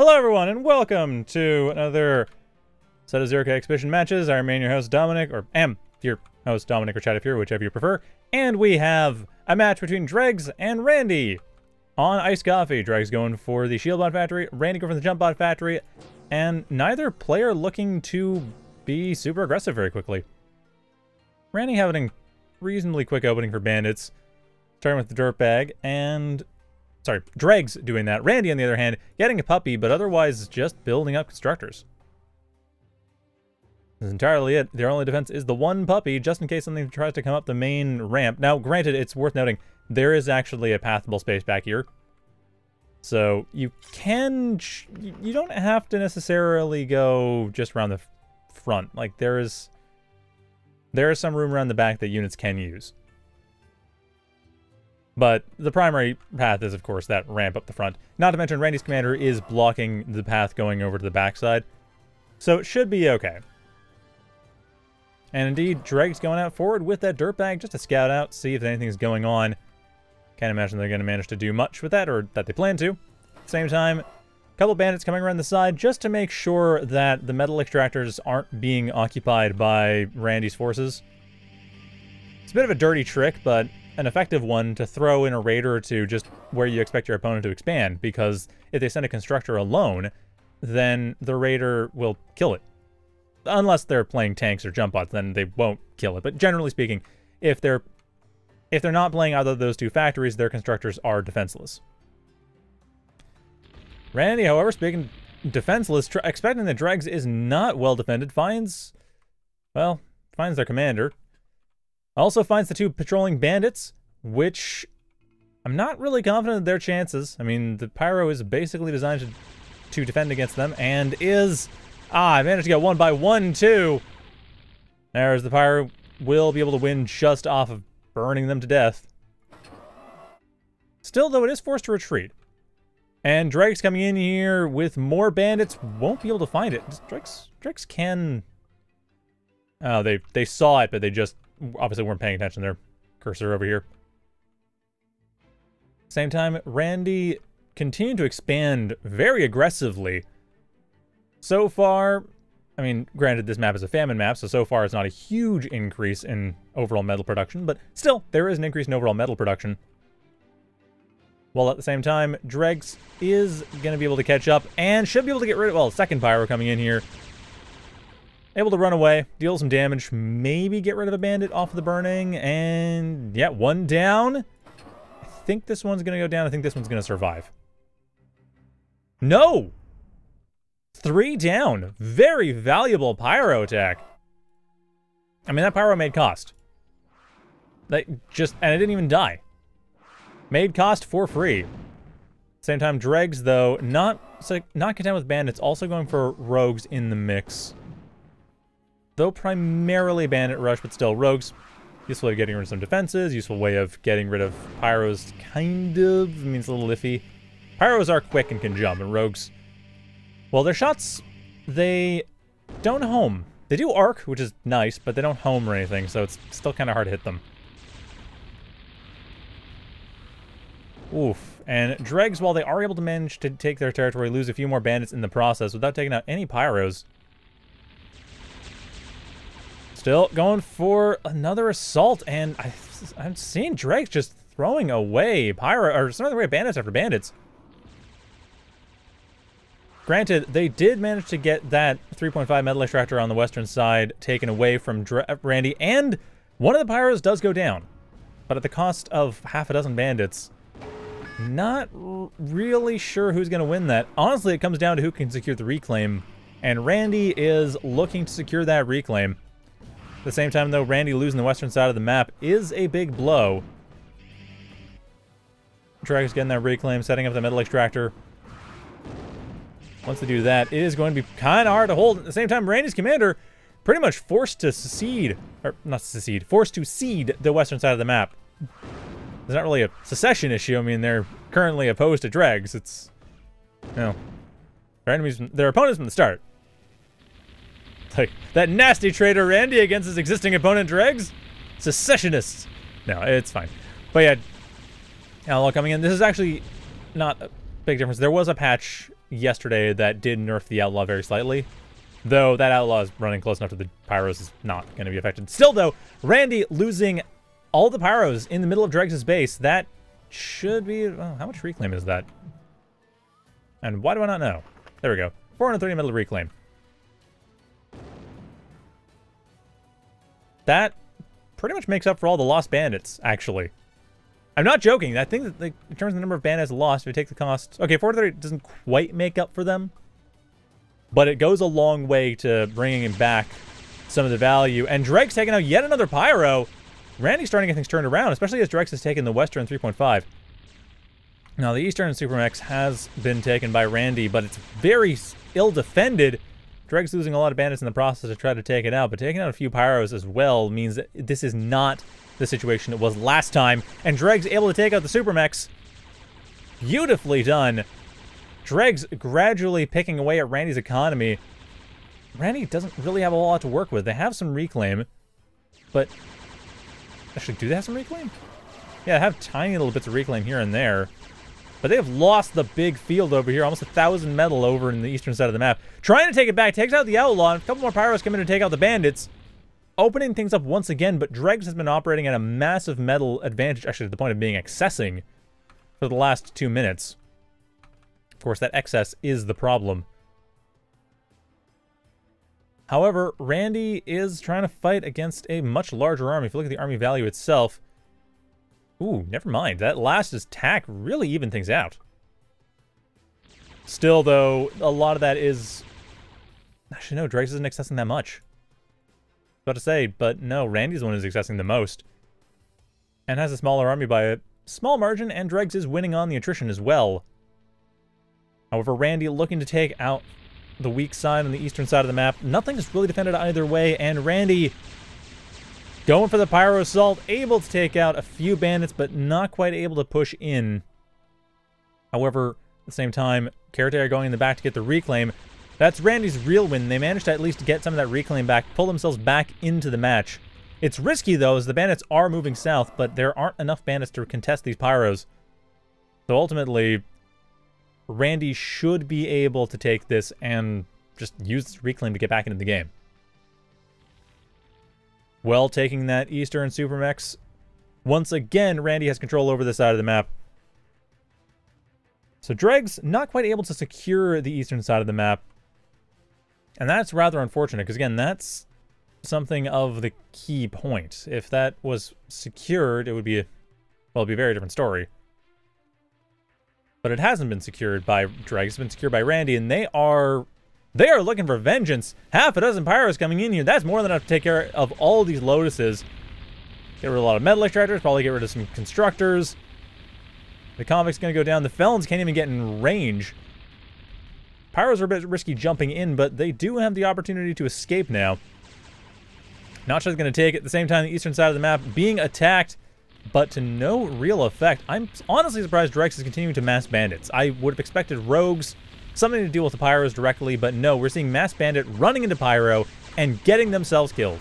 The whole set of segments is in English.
Hello everyone and welcome to another set of Zero-K exhibition matches. I remain your host Dominic, or am your host Dominic or Chad, whichever you prefer. And we have a match between Dregs and Randy on Iced Coffee. Dregs going for the shield bot factory, Randy going for the jump bot factory, and neither player looking to be super aggressive very quickly. Randy having a reasonably quick opening for bandits, starting with the dirt bag, and sorry, Dregs doing that. Randy, on the other hand, getting a puppy, but otherwise just building up constructors. That's entirely it. Their only defense is the one puppy, just in case something tries to come up the main ramp. Now, granted, it's worth noting, there is actually a pathable space back here. So, you can... you don't have to necessarily go just around the front. Like, there is some room around the back that units can use. But the primary path is, of course, that ramp up the front. Not to mention, Randy's commander is blocking the path going over to the backside. So it should be okay. And indeed, Dregs going out forward with that dirtbag just to scout out, see if anything's going on. Can't imagine they're going to manage to do much with that, or that they plan to. At the same time, a couple bandits coming around the side just to make sure that the metal extractors aren't being occupied by Randy's forces. It's a bit of a dirty trick, but an effective one to throw in a raider or two just where you expect your opponent to expand, because if they send a constructor alone, then the raider will kill it. Unless they're playing tanks or jump bots, then they won't kill it. But generally speaking, if they're not playing either of those two factories, their constructors are defenseless. Randy, however, speaking defenseless, expecting the Dregs is not well defended, finds their commander. Also finds the two patrolling bandits, which I'm not really confident of their chances. I mean, the pyro is basically designed to defend against them, and is... I managed to get one by one, too! There's the pyro. Will be able to win just off of burning them to death. Still, though, it is forced to retreat. And Dregs coming in here with more bandits. Won't be able to find it. Dregs can... Oh, they saw it, but they just... obviously weren't paying attention to their cursor over here. Same time, Randy continued to expand very aggressively. So far, I mean, granted this map is a famine map, so far it's not a huge increase in overall metal production, but still, there is an increase in overall metal production. While at the same time, Dregs is going to be able to catch up, and should be able to get rid of, well, second pyro coming in here. Able to run away, deal some damage, maybe get rid of a bandit off the burning, and yeah, one down. I think this one's going to go down. I think this one's going to survive. No! Three down. Very valuable pyro attack. I mean, that pyro made cost. And it didn't even die. Made cost for free. Same time, Dregs, though, not content with bandits, also going for rogues in the mix. Though primarily bandit rush, but still rogues. Useful way of getting rid of some defenses, useful way of getting rid of pyros, kind of. I mean, it's a little iffy. Pyros are quick and can jump, and rogues... well, their shots, they don't home. They do arc, which is nice, but they don't home or anything, so it's still kind of hard to hit them. Oof. And Dregs, while they are able to manage to take their territory, lose a few more bandits in the process without taking out any pyros. Still going for another assault, and I'm seeing Dregs just throwing away pyro, or throwing away bandits after bandits. Granted, they did manage to get that 3.5 metal extractor on the western side taken away from Randy, and one of the pyros does go down, but at the cost of half a dozen bandits. Not really sure who's going to win that. Honestly, it comes down to who can secure the reclaim, and Randy is looking to secure that reclaim. At the same time, though, Randy losing the western side of the map is a big blow. Dregs getting that reclaim, setting up the metal extractor. Once they do that, it is going to be kind of hard to hold. At the same time, Randy's commander pretty much forced to cede the western side of the map. It's not really a secession issue. I mean, they're currently opposed to Dregs. It's, you know, their opponents from the start. Like, that nasty traitor Randy against his existing opponent, Dregs? Secessionists! No, it's fine. But yeah, Outlaw coming in. This is actually not a big difference. There was a patch yesterday that did nerf the Outlaw very slightly. Though that Outlaw is running close enough to the Pyros is not going to be affected. Still, though, Randy losing all the Pyros in the middle of Dregs' base. That should be... Oh, how much reclaim is that? And why do I not know? There we go. 430 metal reclaim. That pretty much makes up for all the lost bandits, actually. I'm not joking. I think that in terms of the number of bandits lost, if you take the cost... Okay, 430 doesn't quite make up for them. But it goes a long way to bringing back some of the value. And Dregs taking out yet another Pyro. Randy's starting to get things turned around, especially as Dregs has taken the Western 3.5. Now, the Eastern Supermax has been taken by Randy, but it's very ill-defended. Dregs losing a lot of bandits in the process to try to take it out, but taking out a few Pyros as well means that this is not the situation it was last time. And Dregs able to take out the Supermax. Beautifully done. Dregs gradually picking away at Randy's economy. Randy doesn't really have a lot to work with. They have some reclaim, but... Actually, do they have some reclaim? Yeah, they have tiny little bits of reclaim here and there. But they have lost the big field over here. Almost 1,000 metal over in the eastern side of the map. Trying to take it back. Takes out the Outlaw. And a couple more Pyros come in to take out the Bandits. Opening things up once again. But Dregs has been operating at a massive metal advantage. Actually, to the point of being accessing for the last 2 minutes. Of course, that excess is the problem. However, Randy is trying to fight against a much larger army. If you look at the army value itself... Ooh, never mind. That last attack really evened things out. Still, though, a lot of that is... Actually, no, Dregs isn't accessing that much. I was about to say, but no, Randy's the one who's accessing the most. And has a smaller army by a small margin, and Dregs is winning on the attrition as well. However, Randy looking to take out the weak side on the eastern side of the map. Nothing's really defended either way, and Randy... Going for the Pyro Assault, able to take out a few bandits, but not quite able to push in. However, at the same time, Caretaker going in the back to get the reclaim. That's Randy's real win. They managed to at least get some of that reclaim back, pull themselves back into the match. It's risky, though, as the bandits are moving south, but there aren't enough bandits to contest these Pyros. So ultimately, Randy should be able to take this and just use this reclaim to get back into the game. Well, taking that Eastern Supermax. Once again, Randy has control over this side of the map. So Dregs not quite able to secure the eastern side of the map. And that's rather unfortunate, because again, that's something of the key point. If that was secured, it would be, well, it'd be a very different story. But it hasn't been secured by Dregs. It's been secured by Randy, and they are looking for vengeance. Half a dozen Pyros coming in here. That's more than enough to take care of all these Lotuses. Get rid of a lot of metal extractors. Probably get rid of some constructors. The convict's going to go down. The felons can't even get in range. Pyros are a bit risky jumping in, but they do have the opportunity to escape now. Notcha's going to take it. At the same time, the eastern side of the map being attacked, but to no real effect. I'm honestly surprised Dregs is continuing to mass bandits. I would have expected rogues... Something to deal with the Pyros directly, but no, we're seeing Mass Bandit running into Pyro and getting themselves killed.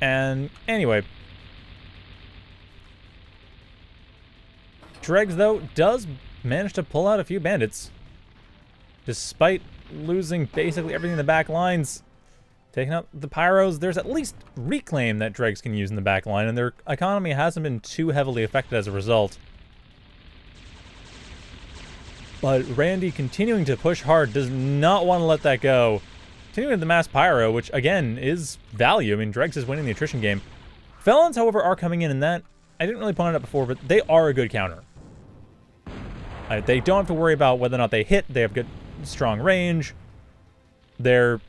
And anyway. Dregs, though, does manage to pull out a few bandits. Despite losing basically everything in the back lines. Taking out the Pyros, there's at least reclaim that Dregs can use in the back line, and their economy hasn't been too heavily affected as a result. But Randy continuing to push hard, does not want to let that go. Continuing with the mass Pyro, which again is value. I mean, Dregs is winning the attrition game. Felons, however, are coming in, and that I didn't really point it out before, but they are a good counter. They don't have to worry about whether or not they hit. They have good, strong range. Their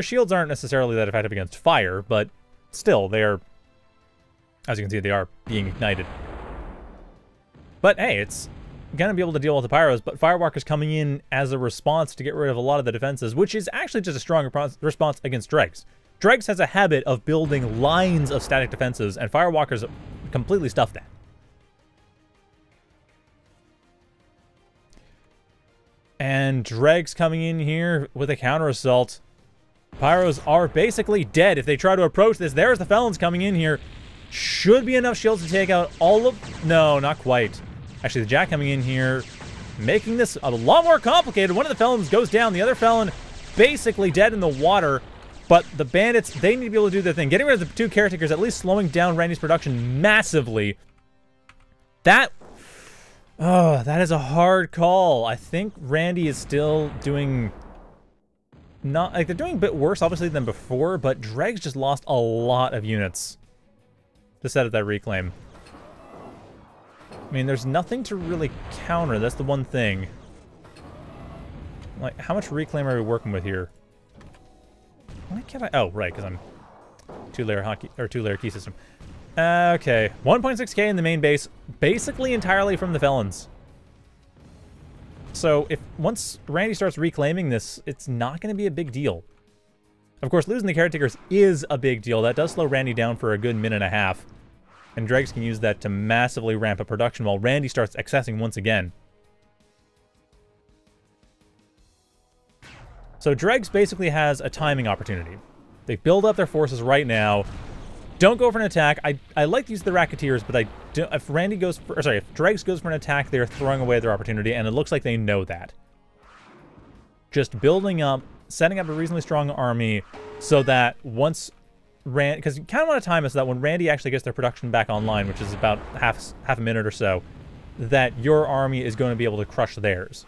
shields aren't necessarily that effective against fire, but still, they are. As you can see, they are being ignited. But hey, it's going to be able to deal with the Pyros, but Firewalker's coming in as a response to get rid of a lot of the defenses, which is actually just a strong response against Dregs. Dregs has a habit of building lines of static defenses, and Firewalker's completely stuffed that. And Dregs coming in here with a counter assault. Pyros are basically dead if they try to approach this. There's the Felons coming in here. Should be enough shields to take out all of... No, not quite. Actually, the Jack coming in here, making this a lot more complicated. One of the Felons goes down. The other Felon basically dead in the water. But the Bandits, they need to be able to do their thing. Getting rid of the two Caretakers, at least slowing down Randy's production massively. That... oh, that is a hard call. I think Randy is still doing... not like they're doing a bit worse, obviously, than before, but Dregs just lost a lot of units just out of that reclaim. I mean, there's nothing to really counter. That's the one thing. Like, how much reclaim are we working with here? Why can't I? Oh, right, because I'm two-layer hockey or two-layer key system. Okay, 1.6k in the main base, basically entirely from the Felons. So if once Randy starts reclaiming this, it's not going to be a big deal. Of course, losing the Caretakers is a big deal. That does slow Randy down for a good minute and a half. And Dregs can use that to massively ramp up production while Randy starts accessing once again. So Dregs basically has a timing opportunity. They build up their forces right now. Don't go for an attack. I like to use the Racketeers, but I do, if Randy goes for, or sorry, if Dregs goes for an attack, they're throwing away their opportunity, and it looks like they know that. Just building up, setting up a reasonably strong army so that once Randy, because you kind of want to time it so that when Randy actually gets their production back online, which is about half a minute or so, that your army is going to be able to crush theirs.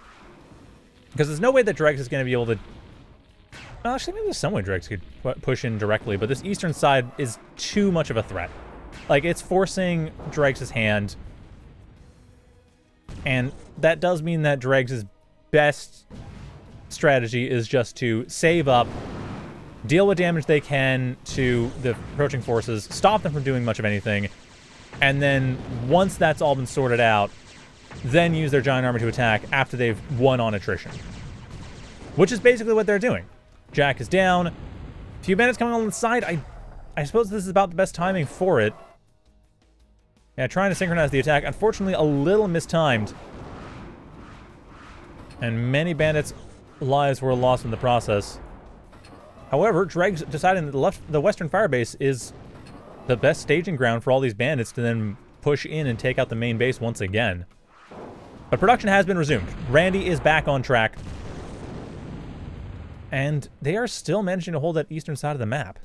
Because there's no way that Dregs is going to be able to... well, actually, maybe there's some way Dregs could push in directly, but this eastern side is too much of a threat. Like, it's forcing Dregs' hand. And that does mean that Dregs' best strategy is just to save up, deal with damage they can to the approaching forces, stop them from doing much of anything, and then once that's all been sorted out, then use their giant army to attack after they've won on attrition. Which is basically what they're doing. Jack is down. A few bandits coming on the side. I suppose this is about the best timing for it. Yeah, trying to synchronize the attack. Unfortunately, a little mistimed. And many bandits' lives were lost in the process. However, Dregs deciding that the western firebase is the best staging ground for all these bandits to then push in and take out the main base once again. But production has been resumed. Randy is back on track. And they are still managing to hold that eastern side of the map.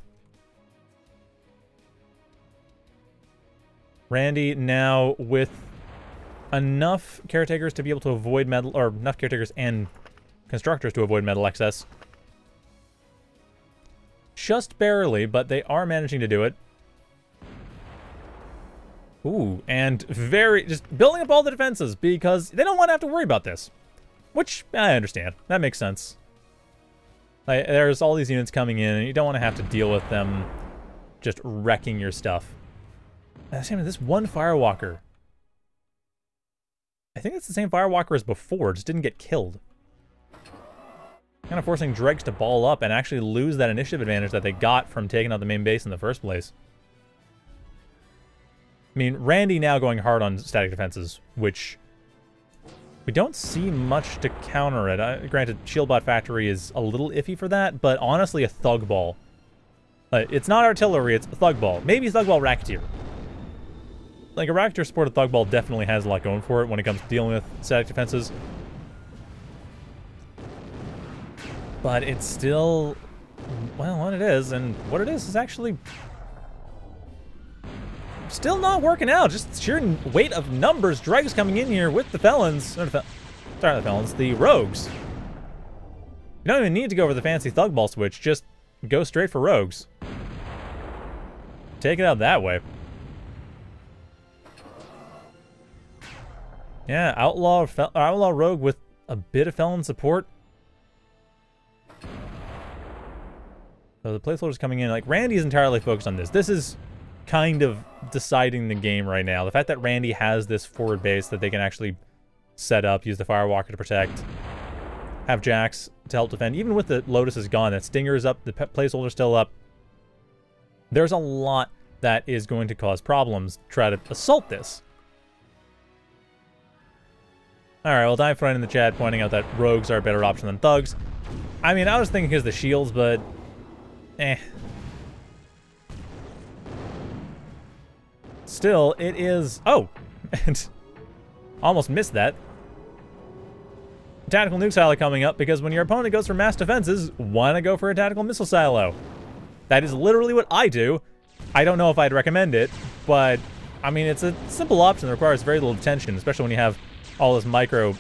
Randy now with enough Caretakers to be able to avoid metal, or enough Caretakers and Constructors to avoid metal excess. Just barely, but they are managing to do it. Ooh, and very, just building up all the defenses because they don't want to have to worry about this. Which, I understand. That makes sense. Like, there's all these units coming in, and you don't want to have to deal with them just wrecking your stuff. Same with this one Firewalker. I think it's the same Firewalker as before, just didn't get killed. Kind of forcing Dregs to ball up and actually lose that initiative advantage that they got from taking out the main base in the first place. I mean, Randy now going hard on static defenses, which... we don't see much to counter it. Granted, Shieldbot Factory is a little iffy for that, but honestly, a Thug Ball. It's not artillery, it's a Thug Ball. Maybe Thug Ball Racketeer. Like, a Racketeer supported Thug Ball definitely has a lot going for it when it comes to dealing with static defenses. But it's still... well, what it is, and what it is actually... still not working out. Just sheer weight of numbers. Dregs coming in here with the Felons. Sorry, not the Felons. The Rogues. You don't even need to go over the fancy Thug Ball switch. Just go straight for Rogues. Take it out that way. Yeah, Outlaw Rogue with a bit of Felon support. So the placeholder's coming in. Like, Randy's entirely focused on this. This is... kind of deciding the game right now. The fact that Randy has this forward base that they can actually set up, use the Firewalker to protect, have Jacks to help defend. Even with the Lotus is gone, that Stinger is up, the placeholder's still up. There's a lot that is going to cause problems to try to assault this. Alright, well, Dime Friend in the chat pointing out that Rogues are a better option than Thugs. I mean, I was thinking because of the shields, but... eh. Still, it is... oh! And Almost missed that. Tactical nuke silo coming up, because when your opponent goes for mass defenses, why not go for a tactical missile silo? That is literally what I do. I don't know if I'd recommend it, but I mean, it's a simple option that requires very little attention, especially when you have all this micro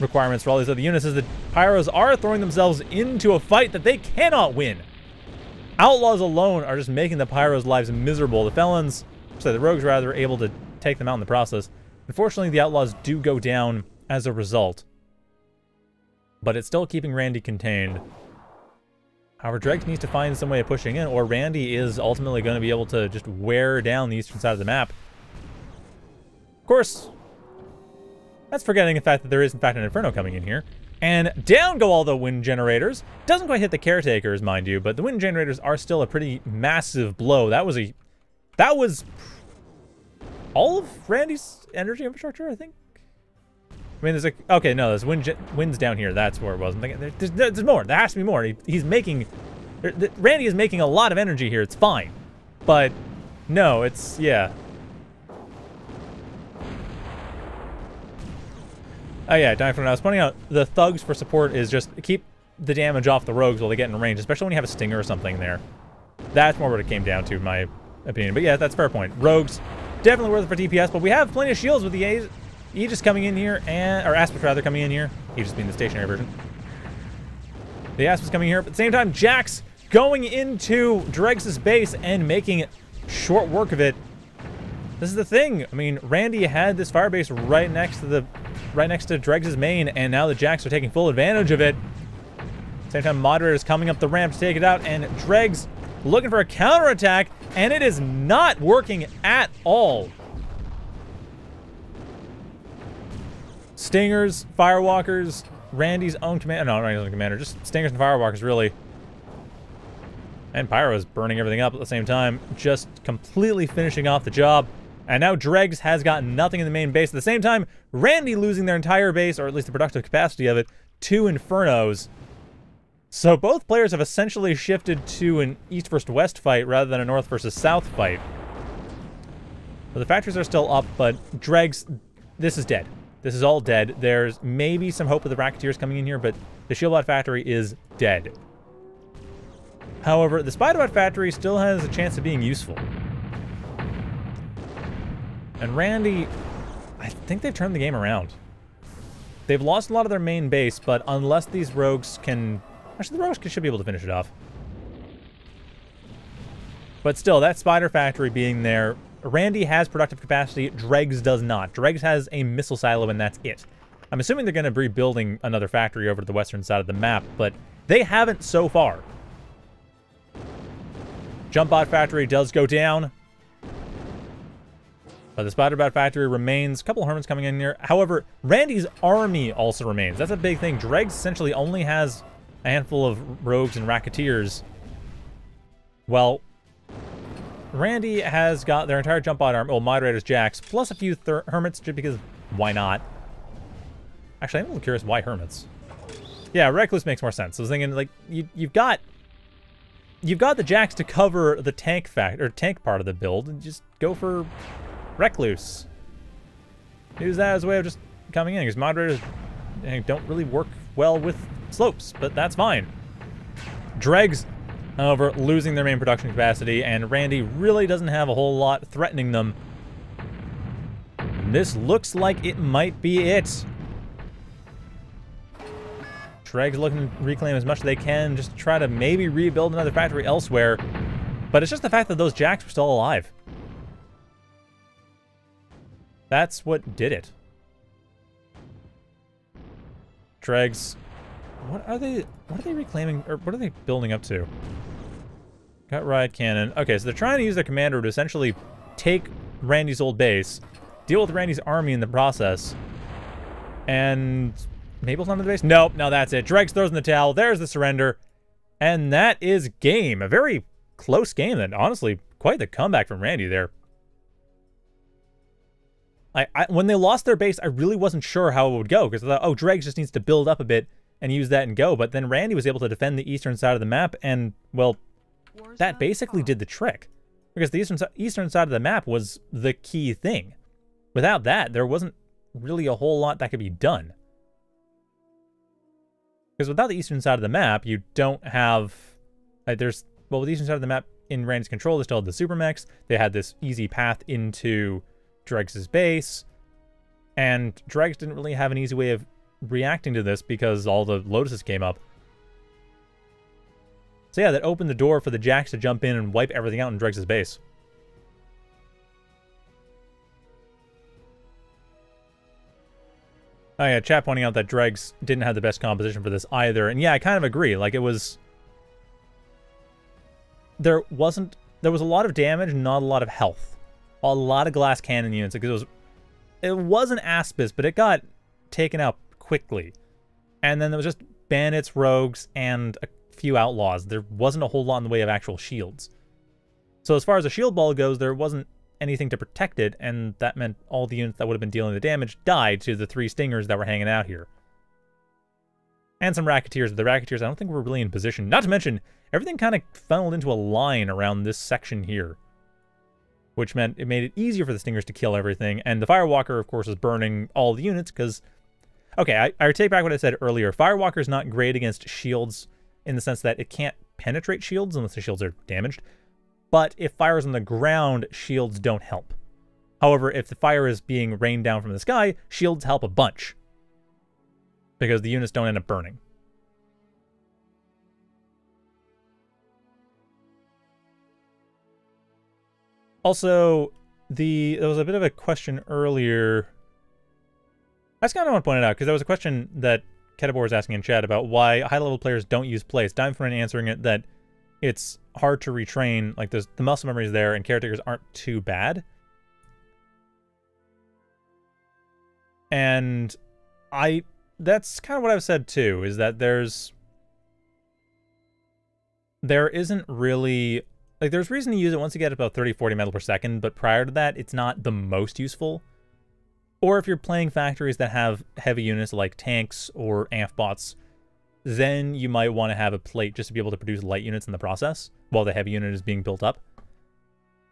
requirements for all these other units, is that Pyros are throwing themselves into a fight that they cannot win. Outlaws alone are just making the Pyros' lives miserable. The Felons, so the Rogues rather, are able to take them out in the process. Unfortunately, the Outlaws do go down as a result, but it's still keeping Randy contained. However, Dregs needs to find some way of pushing in, or Randy is ultimately going to be able to just wear down the eastern side of the map. Of course, that's forgetting the fact that there is, in fact, an Inferno coming in here. And down go all the wind generators. Doesn't quite hit the caretakers, mind you, but the wind generators are still a pretty massive blow. That was all of Randy's energy infrastructure, I think. I mean, there's a... Okay, no, there's winds down here. That's where it was. I'm thinking, there's more. There has to be more. He's making... Randy is making a lot of energy here. It's fine. But, no, it's... Yeah. Oh, yeah, dying from what I was pointing out. The thugs for support is just keep the damage off the rogues while they get in range, especially when you have a stinger or something there. That's more what it came down to, in my opinion. But, yeah, that's a fair point. Rogues, definitely worth it for DPS, but we have plenty of shields with the A's. Aegis coming in here, and or Aspis rather coming in here. Aegis being the stationary version. The Aspis coming here, but at the same time, Jax going into Dregs' base and making short work of it. This is the thing. I mean, Randy had this firebase right next to Dregs' main, and now the Jax are taking full advantage of it. Same time, Moderator's coming up the ramp to take it out, and Dregs looking for a counterattack, and it is not working at all. Stingers, Firewalkers, Randy's own commander. No, Randy's own commander. Just Stingers and Firewalkers, really. And Pyro's burning everything up at the same time. Just completely finishing off the job. And now Dregs has got nothing in the main base. At the same time, Randy losing their entire base, or at least the productive capacity of it, to Infernos. So both players have essentially shifted to an east versus west fight rather than a north versus south fight. Well, the factories are still up, but Dregs, this is dead. This is all dead. There's maybe some hope of the Racketeers coming in here, but the Shieldbot Factory is dead. However, the Spiderbot Factory still has a chance of being useful. And Randy, I think they've turned the game around. They've lost a lot of their main base, but unless these rogues can... Actually, the rogues should be able to finish it off. But still, that Spider Factory being there... Randy has productive capacity, Dregs does not. Dregs has a missile silo, and that's it. I'm assuming they're going to be building another factory over to the western side of the map, but they haven't so far. Jumpbot Factory does go down. But the Spiderbot Factory remains. A couple of Hermits coming in here. However, Randy's army also remains. That's a big thing. Dregs essentially only has a handful of rogues and racketeers. Well... Randy has got their entire jump bot arm, well, Moderator's Jax, plus a few Hermits, just because why not? Actually, I'm a little curious why Hermits. Yeah, Recluse makes more sense. I was thinking, like, you've got the Jax to cover the tank part of the build, and just go for Recluse. Use that as a way of just coming in, because Moderators don't really work well with slopes, but that's fine. Dregs... However, losing their main production capacity, and Randy really doesn't have a whole lot threatening them. This looks like it might be it. Dregs looking to reclaim as much as they can, just to try to maybe rebuild another factory elsewhere. But it's just the fact that those Jacks were still alive. That's what did it. Dregs... What are they reclaiming, or what are they building up to? Got riot cannon. Okay, so they're trying to use their commander to essentially take Randy's old base, deal with Randy's army in the process, and maybe we'll come to the base? Nope, no, that's it. Dregs throws in the towel. There's the surrender. And that is game. A very close game, and honestly, quite the comeback from Randy there. When they lost their base, I really wasn't sure how it would go, because I thought, oh, Dregs just needs to build up a bit and use that and go, but then Randy was able to defend the eastern side of the map, and, well, that basically did the trick. Because the eastern side of the map was the key thing. Without that, there wasn't really a whole lot that could be done. Because without the eastern side of the map, you don't have... well, with the eastern side of the map in Rand's control, they still had the super mechs. They had this easy path into Dregs' base. And Dregs didn't really have an easy way of reacting to this because all the Lotuses came up. So yeah, that opened the door for the Jacks to jump in and wipe everything out in Dregs' base. Oh yeah, chat pointing out that Dregs didn't have the best composition for this either. And yeah, I kind of agree. Like, it was... There was a lot of damage, not a lot of health. A lot of glass cannon units, because it was an Aspis, but it got taken out quickly. And then there was just bandits, rogues, and a few outlaws. There wasn't a whole lot in the way of actual shields. So as far as a shield ball goes, there wasn't anything to protect it, and that meant all the units that would have been dealing the damage died to the three stingers that were hanging out here. And some racketeers. But the racketeers, I don't think were really in position. Not to mention, everything kind of funneled into a line around this section here, which meant it made it easier for the stingers to kill everything. And the Firewalker, of course, is burning all the units because... Okay, I take back what I said earlier. Firewalker is not great against shields in the sense that it can't penetrate shields unless the shields are damaged. But if fire is on the ground, shields don't help. However, if the fire is being rained down from the sky, shields help a bunch, because the units don't end up burning. Also, there was a bit of a question earlier. I just kind of want to point it out, because there was a question that Ketabor was asking in chat about why high-level players don't use plays. Dimeforan answering it that it's hard to retrain. Like, the muscle memory is there, and caretakers aren't too bad. And that's kind of what I've said, too, is that there isn't really... Like, there's reason to use it once you get about 30, 40 metal per second, but prior to that, it's not the most useful. Or if you're playing factories that have heavy units like tanks or ampbots, then you might want to have a plate just to be able to produce light units in the process while the heavy unit is being built up.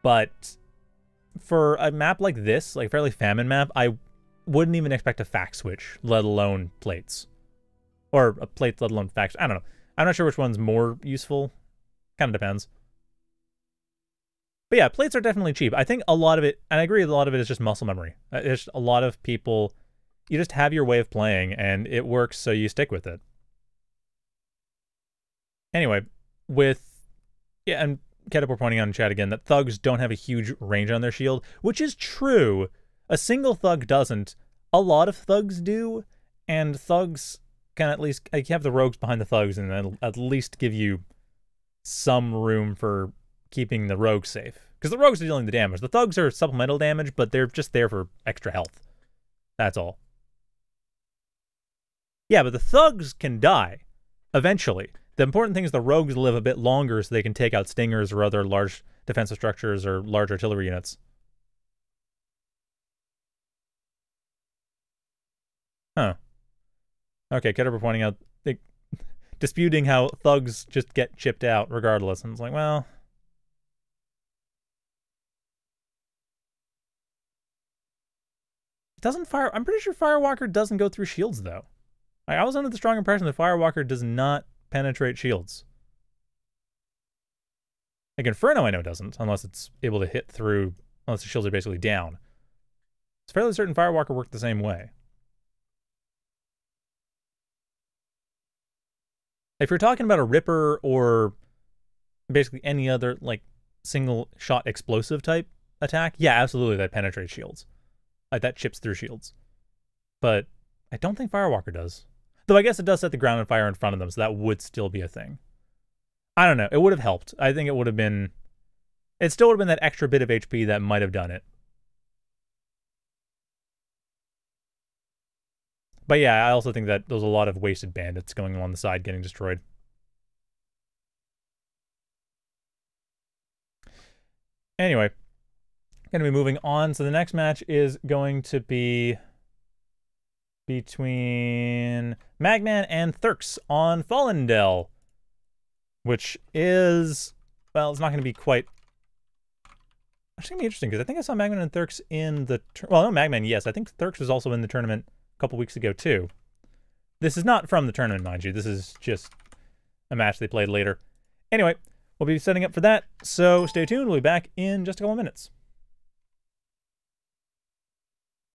But for a map like this, like a fairly famine map, I wouldn't even expect a fact switch, let alone plates. Or a plate, let alone facts. I don't know. I'm not sure which one's more useful. Kind of depends. But yeah, plates are definitely cheap. I think a lot of it, and I agree a lot of it is just muscle memory. It's a lot of people, you just have your way of playing and it works, so you stick with it. Anyway, yeah, and Ketabor pointing out in chat again that thugs don't have a huge range on their shield, which is true. A single thug doesn't. A lot of thugs do, and thugs can at least, like, you have the rogues behind the thugs and that'll at least give you some room for keeping the rogues safe, because the rogues are dealing the damage. The thugs are supplemental damage, but they're just there for extra health. That's all. Yeah, but the thugs can die eventually. The important thing is the rogues live a bit longer so they can take out stingers or other large defensive structures or large artillery units. Huh. Okay, Ketabor pointing out, disputing how thugs just get chipped out regardless. And it's like, well... I'm pretty sure Firewalker doesn't go through shields, though. I was under the strong impression that Firewalker does not penetrate shields. Like, Inferno, I know, doesn't, unless it's able to hit through, unless the shields are basically down. It's fairly certain Firewalker worked the same way. If you're talking about a Ripper or basically any other, like, single-shot explosive type attack, yeah, absolutely, that penetrates shields. Like, that chips through shields. But I don't think Firewalker does. Though I guess it does set the ground on fire in front of them, so that would still be a thing. I don't know. It would have helped. I think it would have been... It still would have been that extra bit of HP that might have done it. But yeah, I also think that there's a lot of wasted bandits going along the side getting destroyed. Anyway. Going to be moving on. So the next match is going to be between Magman and Thirx on Fallendell, which is, well, it's not going to be quite actually gonna be interesting because I think I saw Magman and Thirx in the well, no, Magman, yes. I think Thirx was also in the tournament a couple weeks ago too. This is not from the tournament, mind you. This is just a match they played later. Anyway, we'll be setting up for that, so stay tuned. We'll be back in just a couple of minutes.